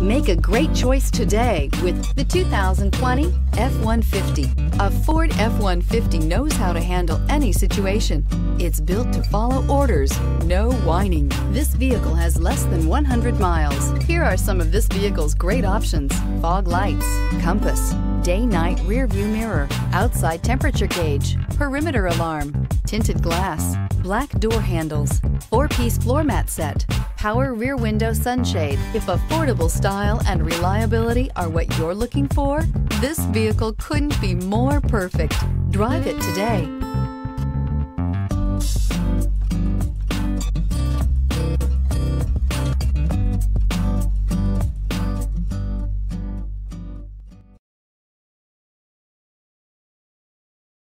Make a great choice today with the 2020 F-150. A Ford F-150 knows how to handle any situation. It's built to follow orders, no whining. This vehicle has less than 100 miles. Here are some of this vehicle's great options: fog lights, compass, day-night rearview mirror, outside temperature gauge, perimeter alarm, tinted glass, black door handles, 4-piece floor mat set, power rear window sunshade. If affordable style and reliability are what you're looking for, this vehicle couldn't be more perfect. Drive it today.